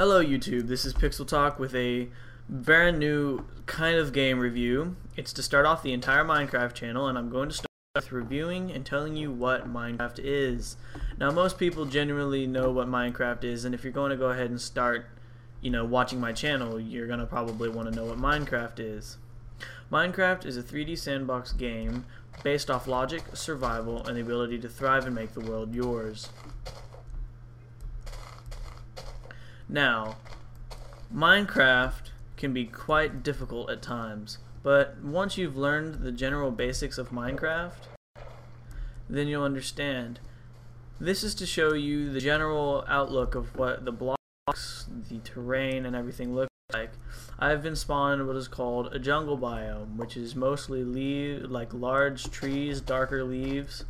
Hello YouTube, this is Pixel Talk with a brand new kind of game review. It's to start off the entire Minecraft channel, and I'm going to start with reviewing and telling you what Minecraft is. Now most people generally know what Minecraft is, and if you're going to go ahead and start, watching my channel, you're going to probably want to know what Minecraft is. Minecraft is a 3D sandbox game based off logic, survival, and the ability to thrive and make the world yours. Now, Minecraft can be quite difficult at times, but once you've learned the general basics of Minecraft, then you'll understand. This is to show you the general outlook of what the blocks, the terrain, and everything looks like. I've been spawned what is called a jungle biome, which is mostly large trees, darker leaves.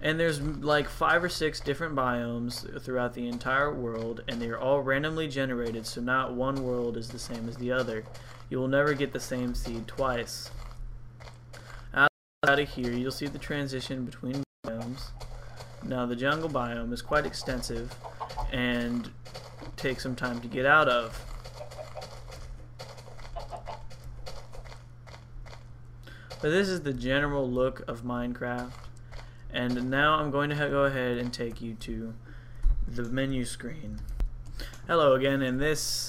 And there's like 5 or 6 different biomes throughout the entire world, and they're all randomly generated, so not one world is the same as the other. You will never get the same seed twice. Out of here, you'll see the transition between biomes. Now the jungle biome is quite extensive and takes some time to get out of. But this is the general look of Minecraft. And now I'm going to go ahead and take you to the menu screen. Hello again, and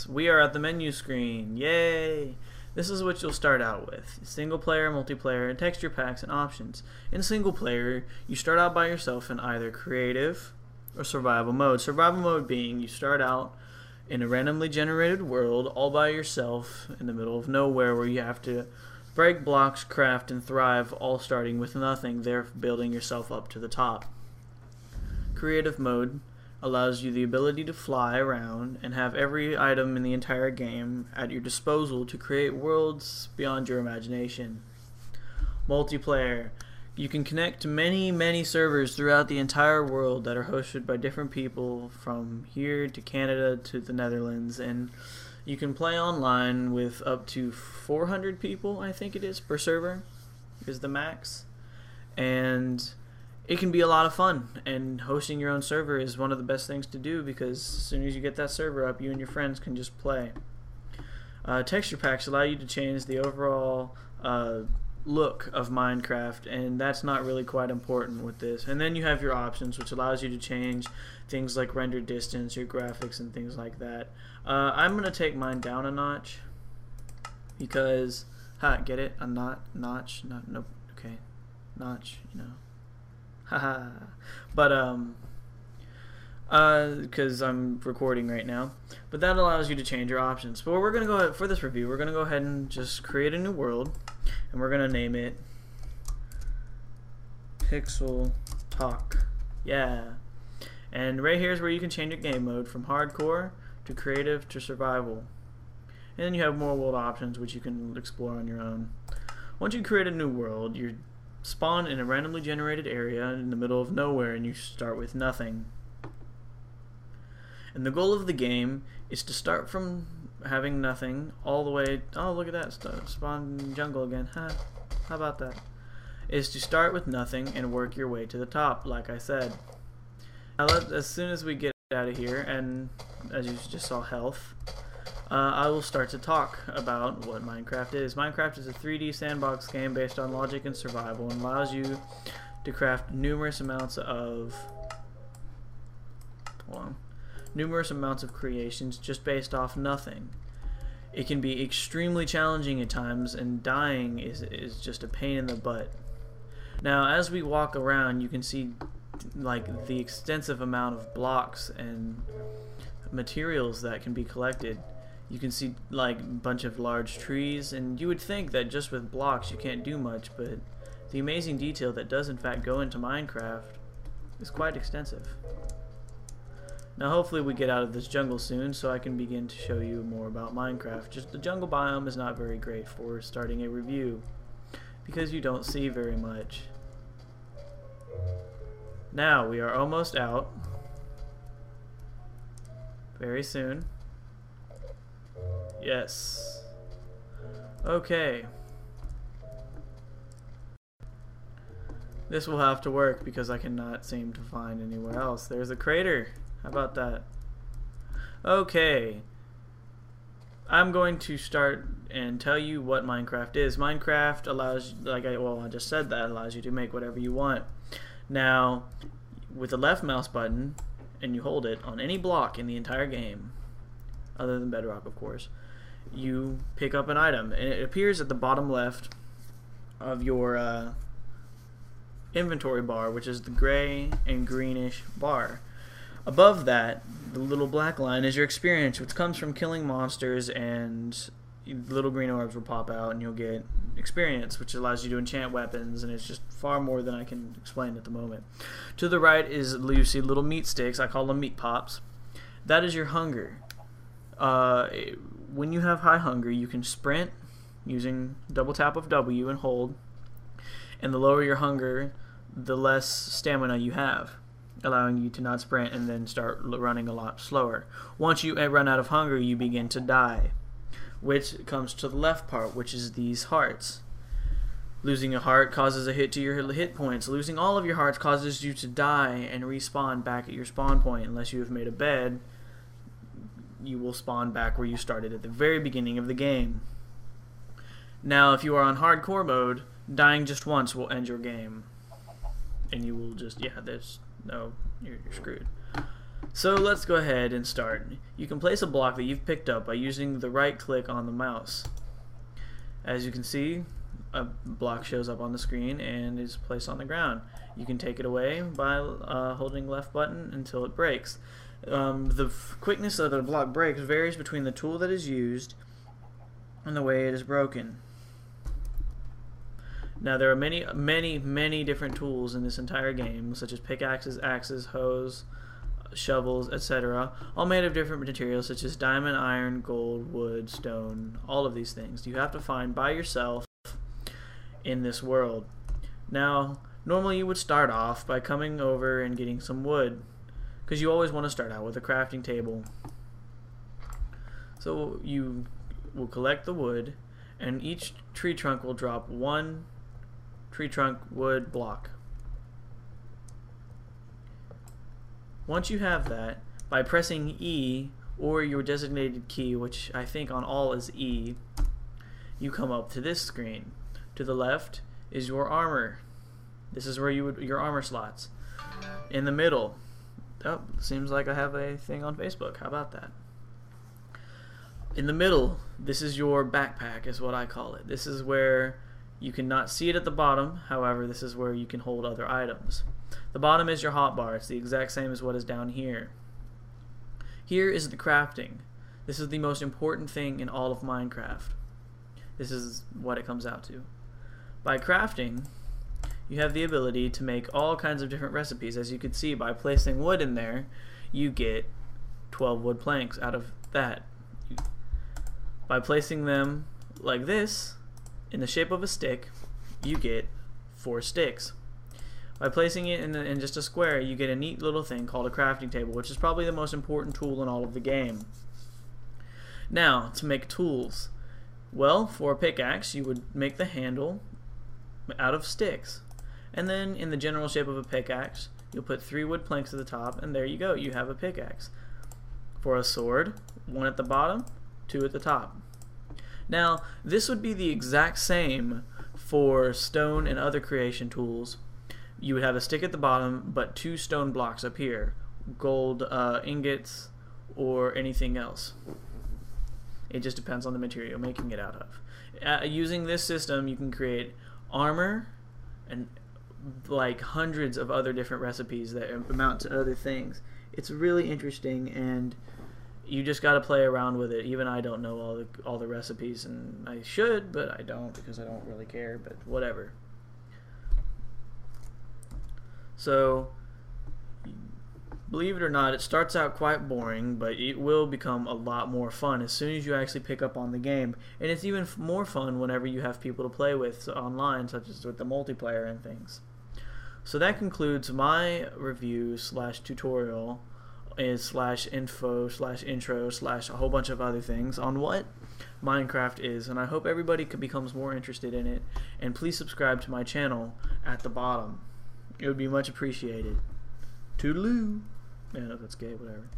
we are at the menu screen. Yay! This is what you'll start out with. Single player, multiplayer, texture packs, and options. In single player, you start out by yourself in either creative or survival mode. Survival mode being you start out in a randomly generated world all by yourself in the middle of nowhere, where you have to break blocks, craft, and thrive, all starting with nothing, therefore building yourself up to the top. Creative mode allows you the ability to fly around and have every item in the entire game at your disposal to create worlds beyond your imagination. Multiplayer. You can connect to many, many servers throughout the entire world that are hosted by different people, from here to Canada to the Netherlands, and you can play online with up to 400 people, I think it is, per server is the max. And it can be a lot of fun, and hosting your own server is one of the best things to do, because as soon as you get that server up, you and your friends can just play. Texture packs allow you to change the overall look of Minecraft, and that's not really quite important with this. And then you have your options, which allows you to change things like render distance, your graphics, and things like that. I'm gonna take mine down a notch, because get it? Because I'm recording right now. But that allows you to change your options. But we're gonna go ahead, for this review, we're gonna go ahead and just create a new world, and we're gonna name it Pixel Talk. Yeah. And right here is where you can change your game mode from hardcore to creative to survival. And then you have more world options, which you can explore on your own. Once you create a new world, you're spawned in a randomly generated area in the middle of nowhere, and you start with nothing. And the goal of the game is to start from having nothing all the way. Oh, look at that stuff. Spawn jungle again. How about that? Is to start with nothing and work your way to the top, like I said. Now, as soon as we get out of here, and as you just saw, health, I will start to talk about what Minecraft is. Minecraft is a 3D sandbox game based on logic and survival, and allows you to craft numerous amounts of creations just based off nothing. It can be extremely challenging at times, and dying is just a pain in the butt. Now, as we walk around, you can see like the extensive amount of blocks and materials that can be collected. You can see like a bunch of large trees, and you would think that just with blocks you can't do much, but the amazing detail that does in fact go into Minecraft is quite extensive. Now hopefully we get out of this jungle soon, so I can begin to show you more about Minecraft. Just the jungle biome is not very great for starting a review, because you don't see very much. Now we are almost out, very soon. Yes. Okay. This will have to work, because I cannot seem to find anywhere else. There's a crater. How about that? Okay, I'm going to start and tell you what Minecraft is. Minecraft allows, I just said that, allows you to make whatever you want. Now, with the left mouse button, and you hold it on any block in the entire game, other than Bedrock, of course, you pick up an item, and it appears at the bottom left of your inventory bar, which is the gray and greenish bar. Above that, the little black line is your experience, which comes from killing monsters, and little green orbs will pop out and you'll get experience, which allows you to enchant weapons, and it's just far more than I can explain at the moment. To the right is, you see little meat sticks, I call them meat pops. That is your hunger. When you have high hunger, you can sprint using double tap of W and hold, and the lower your hunger, the less stamina you have, allowing you to not sprint and then start running a lot slower. Once you run out of hunger, you begin to die, which comes to the left part, which is these hearts. Losing a heart causes a hit to your hit points. Losing all of your hearts causes you to die and respawn back at your spawn point. Unless you have made a bed, you will spawn back where you started at the very beginning of the game. Now, if you are on hardcore mode, dying just once will end your game. And you will just, you're screwed. So let's go ahead and start. You can place a block that you've picked up by using the right click on the mouse. As you can see, a block shows up on the screen and is placed on the ground. You can take it away by holding left button until it breaks. The quickness of the block breaks varies between the tool that is used and the way it is broken. Now, there are many, many, many different tools in this entire game, such as pickaxes, axes, hoes, shovels, etc., all made of different materials such as diamond, iron, gold, wood, stone, all of these things you have to find by yourself in this world. Now, normally you would start off by coming over and getting some wood, because you always want to start out with a crafting table. So you will collect the wood, and each tree trunk will drop one tree trunk wood block. Once you have that, by pressing E or your designated key, which I think on all is E, you come up to this screen. To the left is your armor. This is where you would, your armor slots. In the middle, oh, seems like I have a thing on Facebook. How about that? In the middle, this is your backpack, is what I call it. This is where you cannot see it at the bottom. However, this is where you can hold other items. The bottom is your hotbar. It's the exact same as what is down here. Here is the crafting. This is the most important thing in all of Minecraft. This is what it comes out to. By crafting, you have the ability to make all kinds of different recipes. As you can see, by placing wood in there, you get 12 wood planks out of that. By placing them like this, in the shape of a stick, you get 4 sticks. By placing it in just a square, you get a neat little thing called a crafting table, which is probably the most important tool in all of the game. Now, to make tools. Well, for a pickaxe, you would make the handle out of sticks. And then, in the general shape of a pickaxe, you'll put 3 wood planks at the top, and there you go, you have a pickaxe. For a sword, 1 at the bottom, 2 at the top. Now, this would be the exact same for stone and other creation tools. You would have a stick at the bottom, but 2 stone blocks up here, gold ingots or anything else. It just depends on the material making it out of. Using this system, you can create armor and like hundreds of other different recipes that amount to other things. It's really interesting, and you just got to play around with it. Even I don't know all the recipes, and I should, but I don't, because I don't really care. But whatever. So, believe it or not, it starts out quite boring, but it will become a lot more fun as soon as you actually pick up on the game. And it's even more fun whenever you have people to play with online, such as with the multiplayer and things. So that concludes my review / tutorial is / info / intro / a whole bunch of other things on what Minecraft is. And I hope everybody becomes more interested in it. And please subscribe to my channel at the bottom. It would be much appreciated. Toodaloo. Yeah, that's gay, whatever.